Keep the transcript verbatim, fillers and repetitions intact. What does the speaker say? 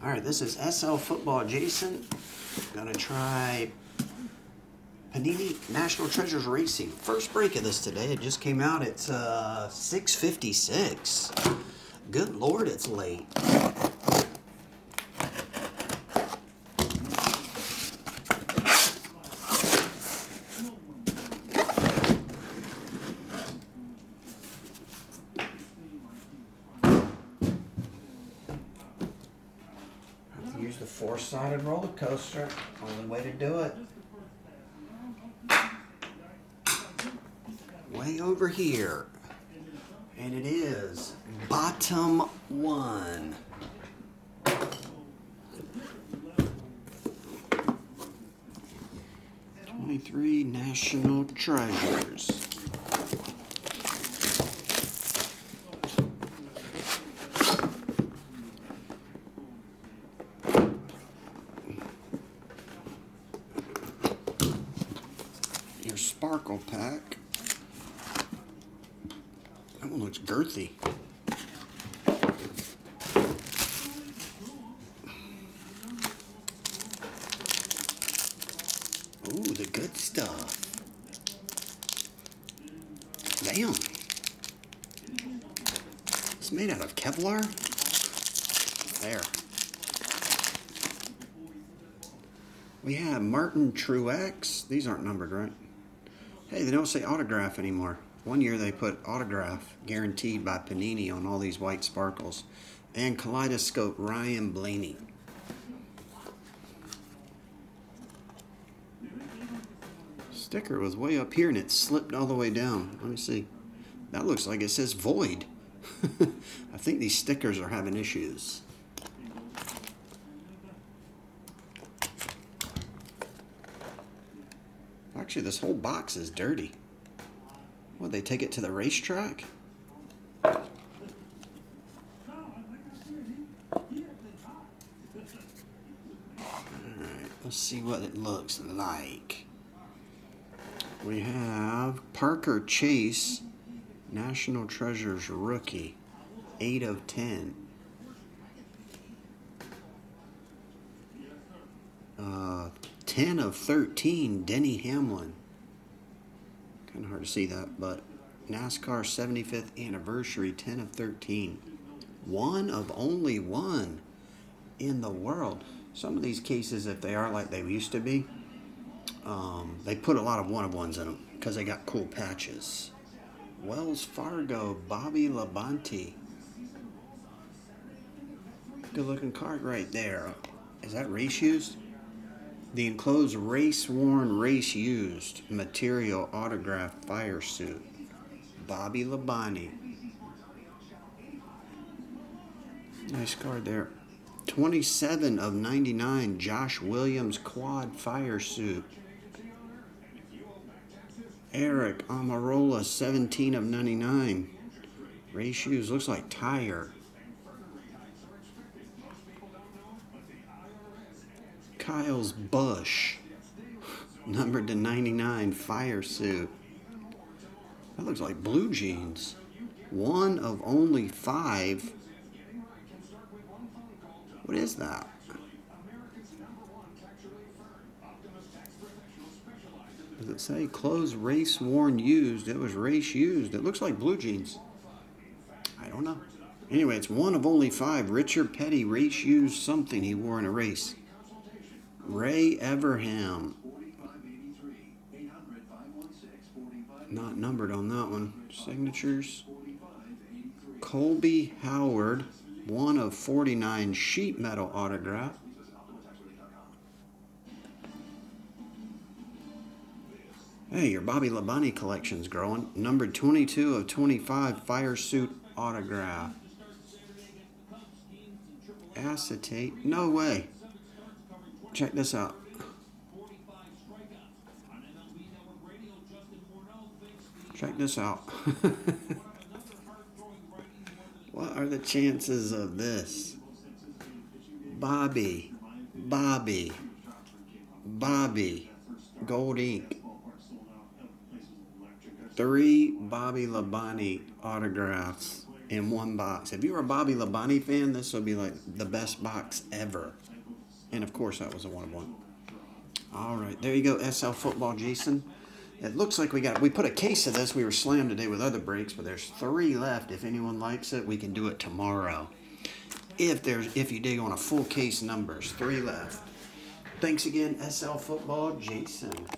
All right, this is S L Football Jason. Gonna try Panini National Treasures Racing. First break of this today. It just came out. It's uh, six fifty-six. Good Lord, it's late. Use the four-sided roller coaster. Only way to do it. Way over here. And it is bottom one. twenty-three National Treasures. Your Sparkle Pack. That one looks girthy. Ooh, the good stuff. Damn. It's made out of Kevlar. There. We have Martin Truex. These aren't numbered, right? Hey, they don't say autograph anymore. One year they put autograph guaranteed by Panini on all these white sparkles. And Kaleidoscope Ryan Blaney. Sticker was way up here and it slipped all the way down. Let me see. That looks like it says void. I think these stickers are having issues. Actually, this whole box is dirty. What, they take it to the racetrack? Alright, let's see what it looks like. We have Parker Chase, National Treasures Rookie, eight of ten. Uh, ten of thirteen, Denny Hamlin. Kind of hard to see that, but NASCAR seventy-fifth anniversary, ten of thirteen. One of only one in the world. Some of these cases, if they are like they used to be, um, they put a lot of one-of-ones in them because they got cool patches. Wells Fargo, Bobby Labonte. Good-looking card right there. Is that race used? The enclosed race-worn, race-used material autographed fire suit. Bobby Labonte. Nice card there. twenty-seven of ninety-nine, Josh Williams quad fire suit. Eric Amarola, seventeen of ninety-nine. Race used, looks like tire. Kyle Bush, numbered to ninety-nine, fire suit. That looks like blue jeans. One of only five. What is that? Does it say clothes race worn used? It was race used. It looks like blue jeans. I don't know. Anyway, it's one of only five. Richard Petty race used something he wore in a race. Ray Everham, not numbered on that one. Signatures. Colby Howard, one of forty-nine, sheet metal autograph. Hey, your Bobby Labonte collection's growing. Numbered twenty-two of twenty-five, fire suit autograph. Acetate, no way. Check this out. Check this out. What are the chances of this? Bobby, Bobby, Bobby, gold ink. Three Bobby Labonte autographs. in one box. If you were a Bobby Labonte fan, this would be like the best box ever. And, of course, that was a one-of-one. All right, there you go, S L Football Jason. It looks like we got, we put a case of this. We were slammed today with other breaks, but there's three left. If anyone likes it, we can do it tomorrow. If there's, if you dig on a full case numbers, three left. Thanks again, S L Football Jason.